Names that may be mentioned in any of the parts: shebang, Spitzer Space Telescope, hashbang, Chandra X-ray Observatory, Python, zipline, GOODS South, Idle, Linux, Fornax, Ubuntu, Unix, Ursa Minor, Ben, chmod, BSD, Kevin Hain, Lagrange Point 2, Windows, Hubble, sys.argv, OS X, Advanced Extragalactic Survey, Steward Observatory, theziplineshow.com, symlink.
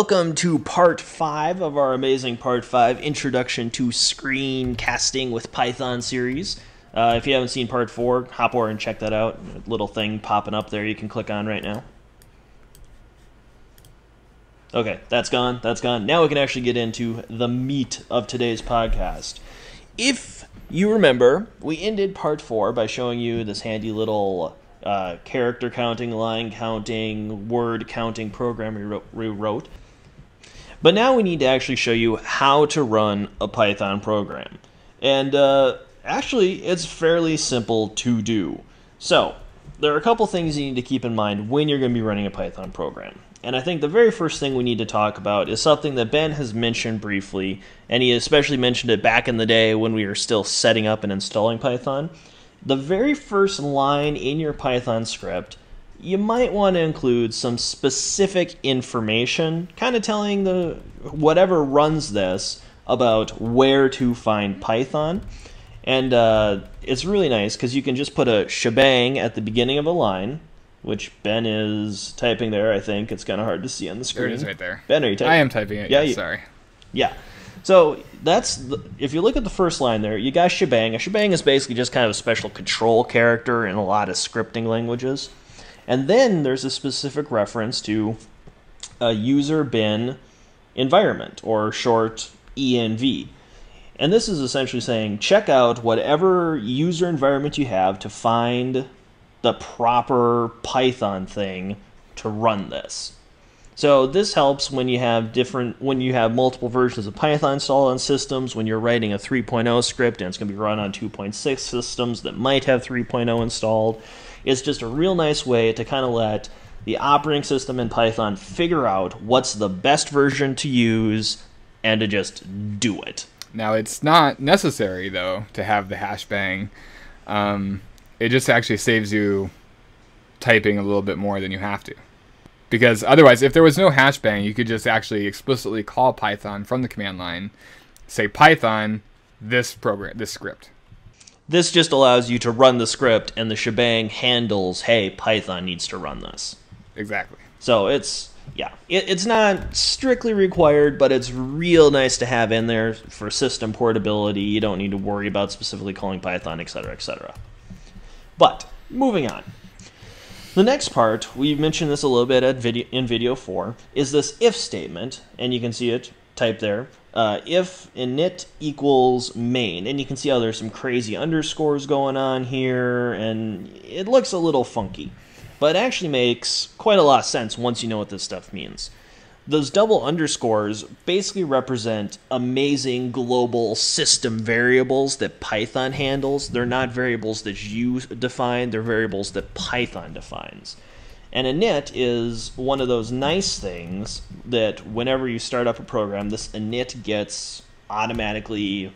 Welcome to part 5 of our amazing part 5 introduction to screencasting with Python series. If you haven't seen part 4, hop over and check that out. A little thing popping up there you can click on right now. Okay, that's gone, that's gone. Now we can actually get into the meat of today's podcast. If you remember, we ended part 4 by showing you this handy little character counting, line counting, word counting program we wrote. But now we need to actually show you how to run a Python program. And actually, it's fairly simple to do. So there are a couple things you need to keep in mind when you're going to be running a Python program. And I think the very first thing we need to talk about is something that Ben has mentioned briefly, and he especially mentioned it back in the day when we were still setting up and installing Python. The very first line in your Python script, you might want to include some specific information, kind of telling the whatever runs this about where to find Python. And it's really nice because you can just put a shebang at the beginning of a line, which Ben is typing there, I think. It's kind of hard to see on the screen. There it is right there. Ben, are you typing? I am typing it, yeah, sorry. Yeah. So that's if you look at the first line there, you got shebang. A shebang is basically just kind of a special control character in a lot of scripting languages. And then there's a specific reference to a user bin environment, or short ENV. And this is essentially saying check out whatever user environment you have to find the proper Python thing to run this. So this helps when you have multiple versions of Python installed on systems, when you're writing a 3.0 script and it's going to be run on 2.6 systems that might have 3.0 installed. It's just a real nice way to kind of let the operating system in Python figure out what's the best version to use and to just do it. Now, it's not necessary, though, to have the hashbang. It just actually saves you typing a little bit more than you have to. Because otherwise, if there was no hashbang, you could just actually explicitly call Python from the command line, say Python, this program, this script. This just allows you to run the script, and the shebang handles, hey, Python needs to run this. Exactly. So it's, yeah, it's not strictly required, but it's real nice to have in there for system portability. You don't need to worry about specifically calling Python, et cetera, et cetera. But moving on. The next part, we've mentioned this a little bit in video 4, is this if statement, and you can see it typed there, if init equals main, and you can see how there's some crazy underscores going on here, and it looks a little funky, but it actually makes quite a lot of sense once you know what this stuff means. Those double underscores basically represent amazing global system variables that Python handles. They're not variables that you define, they're variables that Python defines. And init is one of those nice things that whenever you start up a program, this init gets automatically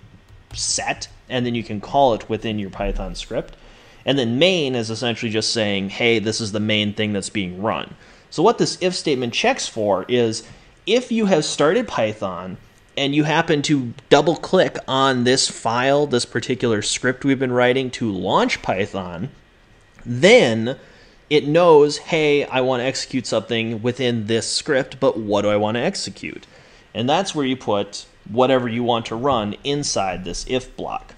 set, and then you can call it within your Python script. And then main is essentially just saying, hey, this is the main thing that's being run. So what this if statement checks for is if you have started Python and you happen to double click on this file, this particular script we've been writing to launch Python, then it knows, hey, I want to execute something within this script, but what do I want to execute? And that's where you put whatever you want to run inside this if block.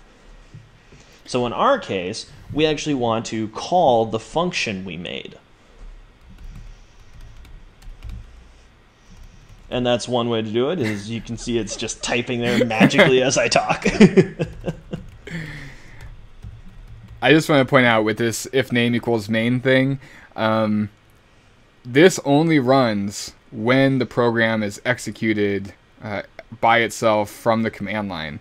So in our case, we actually want to call the function we made. And that's one way to do it, is you can see it's just typing there magically as I talk. I just want to point out with this if name equals main thing, this only runs when the program is executed by itself from the command line.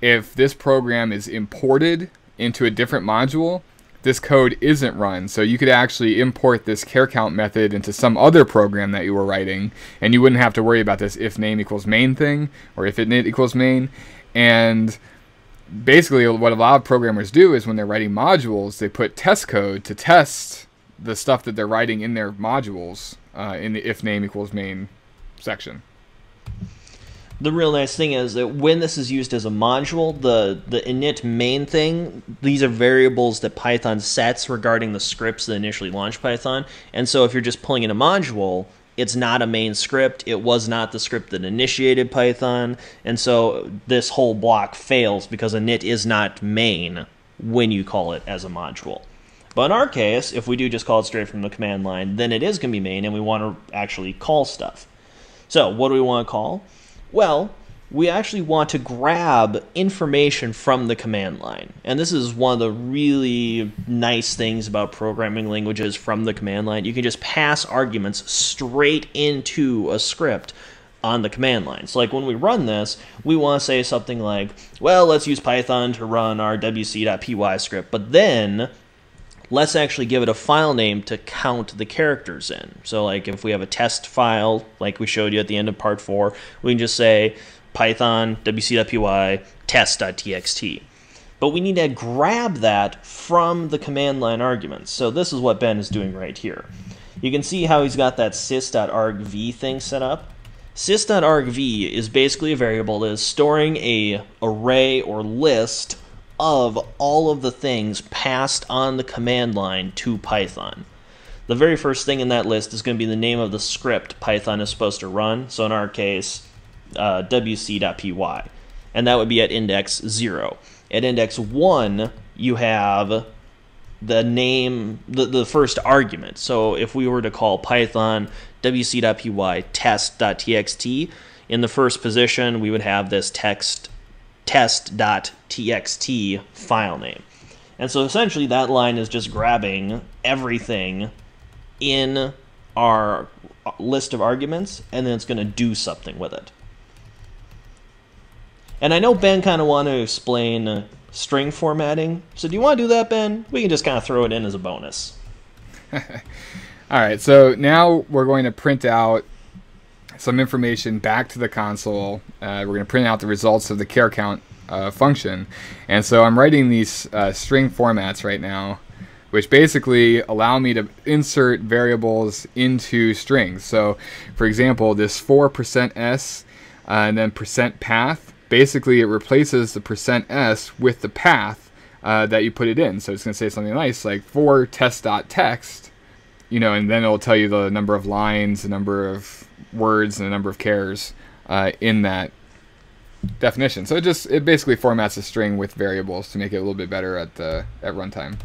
If this program is imported into a different module, this code isn't run, so you could actually import this char count method into some other program that you were writing, and you wouldn't have to worry about this if name equals main thing, or if init equals main. And basically what a lot of programmers do is when they're writing modules, they put test code to test the stuff that they're writing in their modules in the if name equals main section. The real nice thing is that when this is used as a module, the init main thing, these are variables that Python sets regarding the scripts that initially launch Python. And so if you're just pulling in a module, It's not a main script. It was not the script that initiated Python. And so this whole block fails because init is not main when you call it as a module. But in our case, if we do just call it straight from the command line, then it is going to be main, and we want to actually call stuff. So what do we want to call? Well, we actually want to grab information from the command line. And this is one of the really nice things about programming languages from the command line. You can just pass arguments straight into a script on the command line. So like when we run this, we want to say something like, well, let's use Python to run our wc.py script, but then let's actually give it a file name to count the characters in. So like if we have a test file, like we showed you at the end of part 4, we can just say Python wc.py test.txt. But we need to grab that from the command line arguments. So this is what Ben is doing right here. You can see how he's got that sys.argv thing set up. Sys.argv is basically a variable that is storing an array or list of all of the things passed on the command line to Python. The very first thing in that list is going to be the name of the script Python is supposed to run. So in our case, wc.py, and that would be at index 0. At index 1, you have the name, the first argument. So if we were to call Python wc.py test.txt, in the first position, we would have this text test.txt file name. And so essentially that line is just grabbing everything in our list of arguments, and then it's going to do something with it. And I know Ben kind of wanted to explain string formatting, so do you want to do that, Ben? We can just kind of throw it in as a bonus. Alright, so now we're going to print out some information back to the console. We're going to print out the results of the char count function. And so I'm writing these string formats right now, which basically allow me to insert variables into strings. So for example, this 4%s and then %path, basically it replaces the %s with the path that you put it in. So it's going to say something nice like for test.text, you know, and then it'll tell you the number of lines, the number of words, and the number of chars in that definition. So it basically formats a string with variables to make it a little bit better at runtime.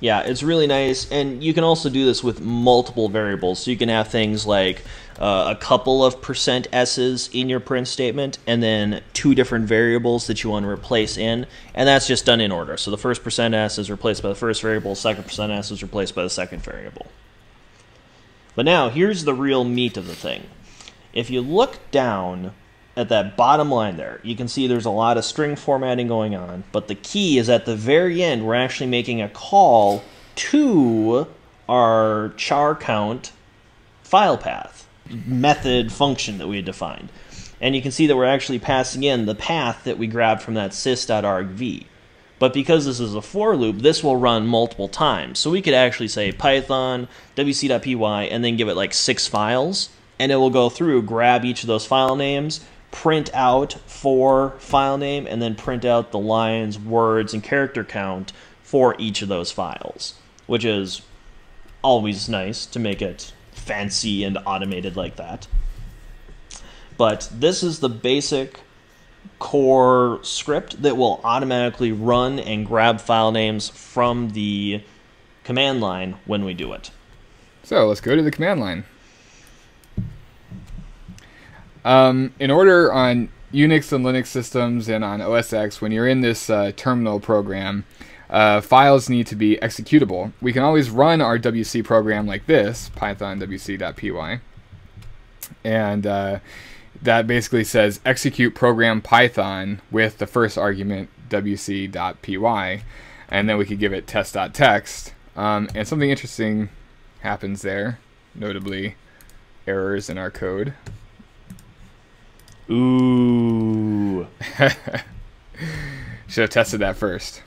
Yeah, it's really nice, and you can also do this with multiple variables. So you can have things like a couple of %s's in your print statement, and then two different variables that you want to replace in, and that's just done in order. So the first %s is replaced by the first variable, second %s is replaced by the second variable. But now, here's the real meat of the thing. If you look down at that bottom line there, you can see there's a lot of string formatting going on, but the key is at the very end, we're actually making a call to our char count file path method function that we had defined. And you can see that we're actually passing in the path that we grabbed from that sys.argv. But because this is a for loop, this will run multiple times. So we could actually say Python wc.py and then give it like 6 files, and it will go through, grab each of those file names, print out for file name, and then print out the lines, words, and character count for each of those files, which is always nice to make it fancy and automated like that. But this is the basic core script that will automatically run and grab file names from the command line when we do it. So let's go to the command line. In order on Unix and Linux systems and on OS X, when you're in this terminal program, files need to be executable. We can always run our WC program like this, Python wc.py, and that basically says execute program Python with the first argument wc.py, and then we could give it test.text. And something interesting happens there, notably errors in our code. Ooh. Should have tested that first.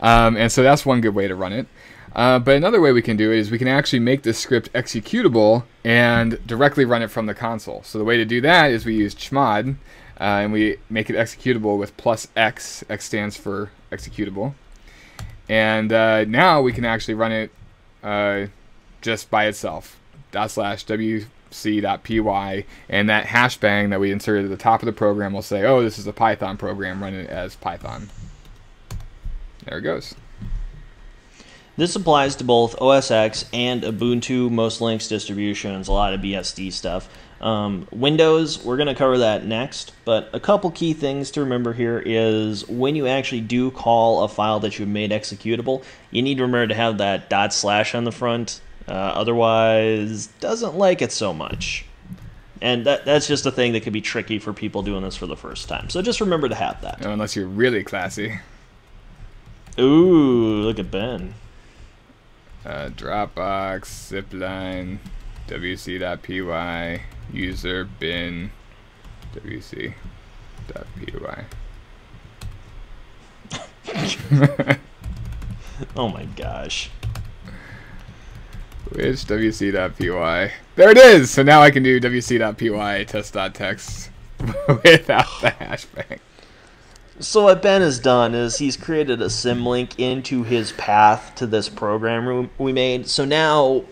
And so that's one good way to run it. But another way we can do it is we can actually make this script executable and directly run it from the console. So the way to do that is we use chmod, and we make it executable with +X. X stands for executable. And now we can actually run it just by itself, ./wc.py, and that hashbang that we inserted at the top of the program will say, oh, this is a Python program, running it as Python. There it goes. This applies to both OS X and Ubuntu, most Linux distributions, a lot of BSD stuff. Windows, we're going to cover that next, but a couple key things to remember here is when you actually do call a file that you've made executable, you need to remember to have that / on the front. Otherwise, doesn't like it so much. And that's just a thing that could be tricky for people doing this for the first time. So just remember to have that. Unless you're really classy. Ooh, look at Ben. Dropbox, zipline, wc.py, user, bin, wc.py. Oh my gosh. Which wc.py. There it is! So now I can do wc.py test.txt without the hashbang. So what Ben has done is he's created a symlink into his path to this program we made. So now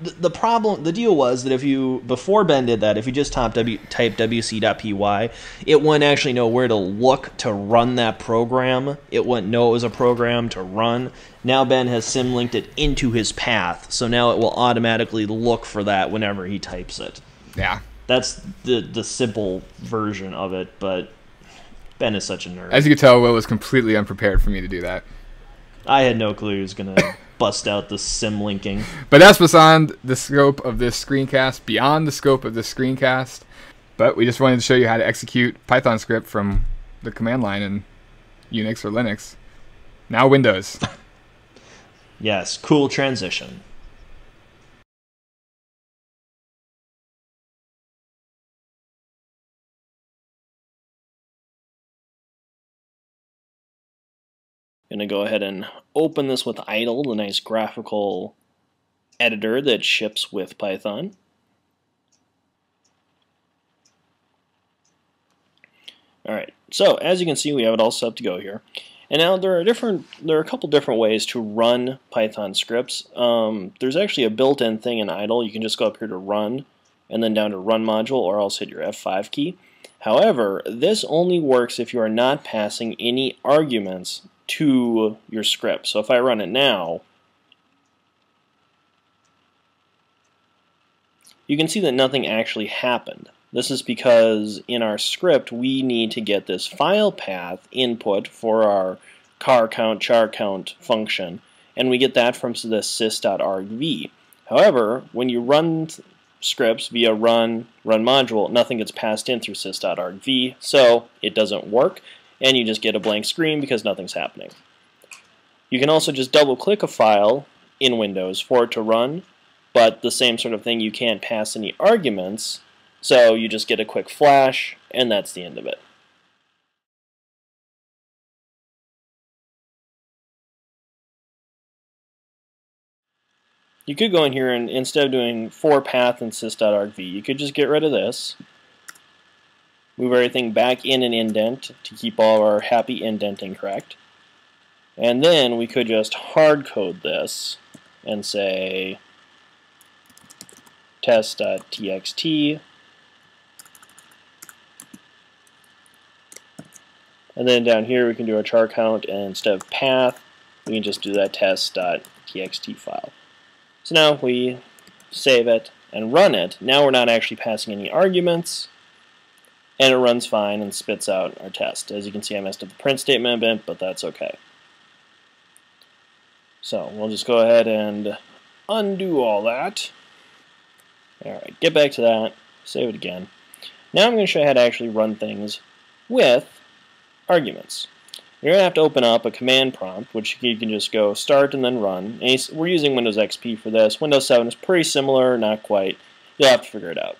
the problem, the deal was that if you, before Ben did that, if you just type wc.py, it wouldn't actually know where to look to run that program. It wouldn't know it was a program to run. Now Ben has symlinked it into his path, so now it will automatically look for that whenever he types it. Yeah. That's the simple version of it, but Ben is such a nerd. As you can tell, Will was completely unprepared for me to do that. I had no clue he was going to bust out the sim linking. But that's beyond the scope of this screencast, But we just wanted to show you how to execute Python script from the command line in Unix or Linux. Now Windows. Yes, cool transition. Going to go ahead and open this with Idle, the nice graphical editor that ships with Python. Alright, so as you can see, we have it all set up to go here. And now there are a couple different ways to run Python scripts. There's actually a built-in thing in Idle. You can just go up here to Run, and then down to Run Module, or else hit your F5 key. However, this only works if you are not passing any arguments to your script. So if I run it now, you can see that nothing actually happened. This is because in our script we need to get this file path input for our car count, char count function, and we get that from the sys.argv. However, when you run scripts via run module, nothing gets passed in through sys.argv, so it doesn't work. And you just get a blank screen because nothing's happening. You can also just double-click a file in Windows for it to run, but the same sort of thing, you can't pass any arguments, so you just get a quick flash, and that's the end of it. You could go in here and instead of doing for path and sys.argv, you could just get rid of this. Move everything back in an indent to keep all of our happy indenting correct. And then we could just hard code this and say test.txt and then down here we can do our char count, and instead of path we can just do that test.txt file. So now if we save it and run it, now we're not actually passing any arguments. And it runs fine and spits out our test. As you can see, I messed up the print statement a bit, but that's okay. So we'll just go ahead and undo all that. Alright, get back to that, save it again. Now I'm going to show you how to actually run things with arguments. You're going to have to open up a command prompt, which you can just go start and then run. And we're using Windows XP for this. Windows 7 is pretty similar, not quite. You'll have to figure it out.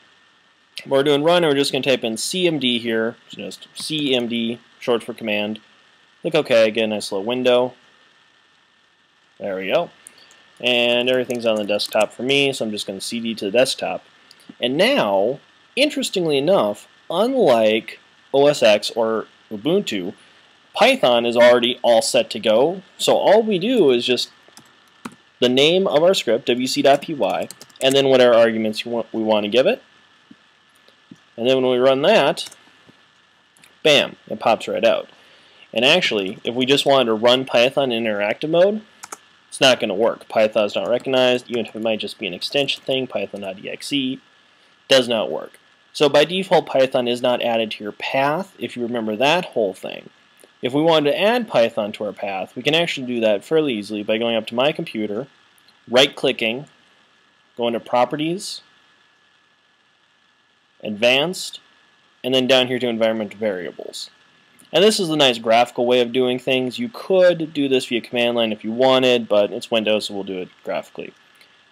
We're doing run, and we're just going to type in CMD here, just CMD, short for command. Click OK, get a nice little window. There we go. And everything's on the desktop for me, so I'm just going to CD to the desktop. And now, interestingly enough, unlike OS X or Ubuntu, Python is already all set to go, so all we do is just the name of our script, wc.py, and then whatever arguments we want to give it. And then when we run that, bam, it pops right out. And actually, if we just wanted to run Python in interactive mode, it's not going to work. Python's not recognized, even if it might just be an extension thing, python.exe, does not work. So by default, Python is not added to your path, if you remember that whole thing. If we wanted to add Python to our path, we can actually do that fairly easily by going up to My Computer, right-clicking, going to Properties, Advanced, and then down here to Environment Variables. And this is a nice graphical way of doing things. You could do this via command line if you wanted, but it's Windows, so we'll do it graphically.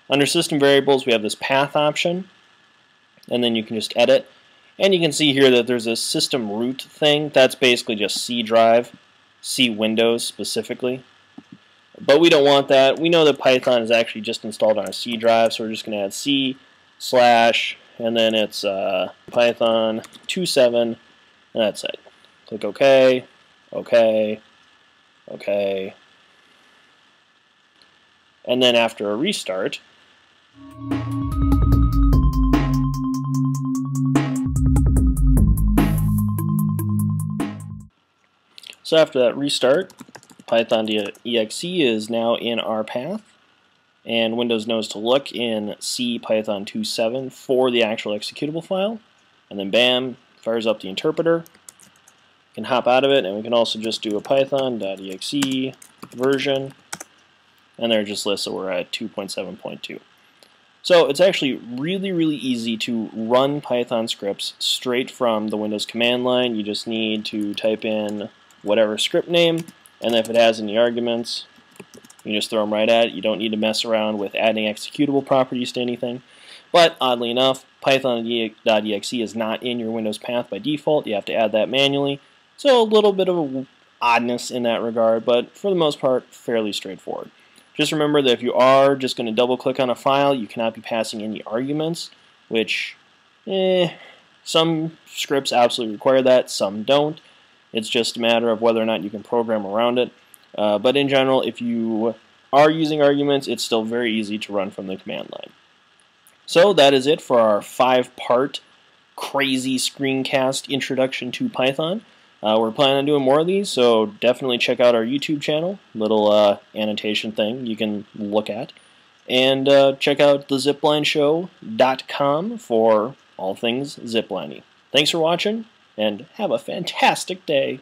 Under System Variables, we have this Path option, and then you can just edit. And you can see here that there's a system root thing. That's basically just C drive, C Windows specifically. But we don't want that. We know that Python is actually just installed on our C drive, so we're just going to add C/, and then it's Python 2.7, and that's it. Click OK, OK, OK, and then after a restart, so after that restart, Python.exe is now in our path, and Windows knows to look in C Python 2.7 for the actual executable file, and then bam, fires up the interpreter. Can hop out of it, and we can also just do a python.exe version, and there it just lists that we're at 2.7.2. So it's actually really, really easy to run Python scripts straight from the Windows command line. You just need to type in whatever script name, and if it has any arguments, you just throw them right at it. You don't need to mess around with adding executable properties to anything. But oddly enough, python.exe is not in your Windows path by default. You have to add that manually. So a little bit of an oddness in that regard, but for the most part, fairly straightforward. Just remember that if you are just going to double-click on a file, you cannot be passing any arguments, which, some scripts absolutely require that, some don't. It's just a matter of whether or not you can program around it. But in general, if you are using arguments, it's still very easy to run from the command line. So that is it for our 5-part crazy screencast introduction to Python. We're planning on doing more of these, so definitely check out our YouTube channel, little annotation thing you can look at. And check out theziplineshow.com for all things ziplining. Thanks for watching, and have a fantastic day.